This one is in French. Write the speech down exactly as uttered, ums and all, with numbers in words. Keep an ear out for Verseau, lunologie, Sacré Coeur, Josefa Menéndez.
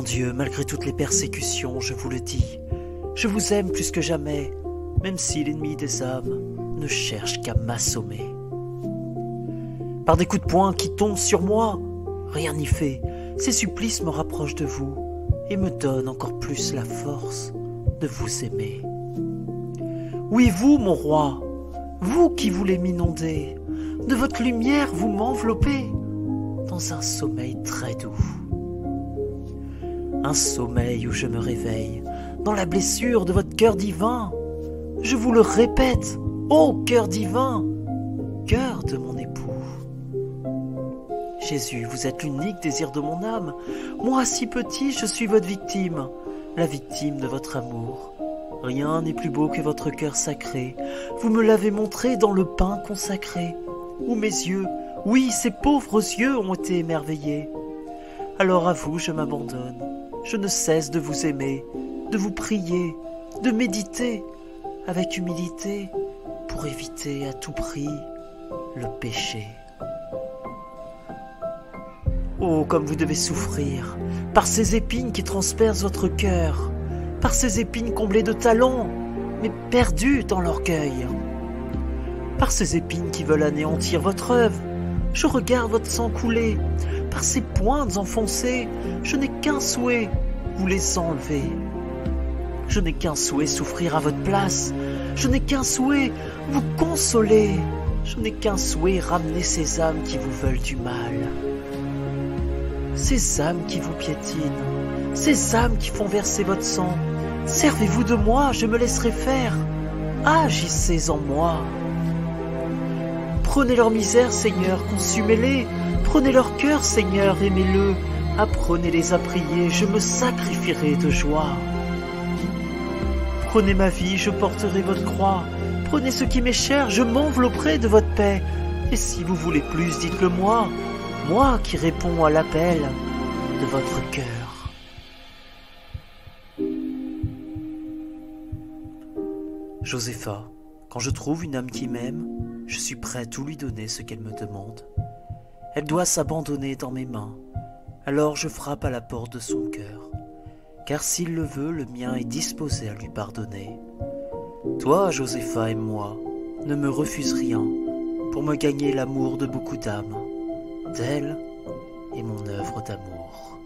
mon Dieu, malgré toutes les persécutions, je vous le dis, je vous aime plus que jamais, même si l'ennemi des âmes ne cherche qu'à m'assommer. Par des coups de poing qui tombent sur moi, rien n'y fait, ces supplices me rapprochent de vous et me donnent encore plus la force de vous aimer. Oui, vous, mon roi, vous qui voulez m'inonder, de votre lumière vous m'enveloppez dans un sommeil très doux. Un sommeil où je me réveille, dans la blessure de votre cœur divin. Je vous le répète, ô cœur divin, cœur de mon époux. Jésus, vous êtes l'unique désir de mon âme. Moi, si petit, je suis votre victime, la victime de votre amour. Rien n'est plus beau que votre cœur sacré. Vous me l'avez montré dans le pain consacré, où mes yeux, oui, ces pauvres yeux ont été émerveillés. Alors à vous, je m'abandonne. Je ne cesse de vous aimer, de vous prier, de méditer avec humilité pour éviter à tout prix le péché. Oh, comme vous devez souffrir par ces épines qui transpercent votre cœur, par ces épines comblées de talons, mais perdues dans l'orgueil, par ces épines qui veulent anéantir votre œuvre. Je regarde votre sang couler, par ces pointes enfoncées, je n'ai qu'un souhait, vous les enlever. Je n'ai qu'un souhait, souffrir à votre place, je n'ai qu'un souhait, vous consoler, je n'ai qu'un souhait, ramener ces âmes qui vous veulent du mal. Ces âmes qui vous piétinent, ces âmes qui font verser votre sang, servez-vous de moi, je me laisserai faire, agissez en moi. Prenez leur misère, Seigneur, consumez-les. Prenez leur cœur, Seigneur, aimez-le. Apprenez-les à prier, je me sacrifierai de joie. Prenez ma vie, je porterai votre croix. Prenez ce qui m'est cher, je m'envelopperai de votre paix. Et si vous voulez plus, dites-le moi, moi qui réponds à l'appel de votre cœur. Josefa, quand je trouve une âme qui m'aime, je suis prêt à tout lui donner ce qu'elle me demande. Elle doit s'abandonner dans mes mains, alors je frappe à la porte de son cœur, car s'il le veut, le mien est disposé à lui pardonner. Toi, Josefa, et moi, ne me refuse rien pour me gagner l'amour de beaucoup d'âmes, d'elle et mon œuvre d'amour.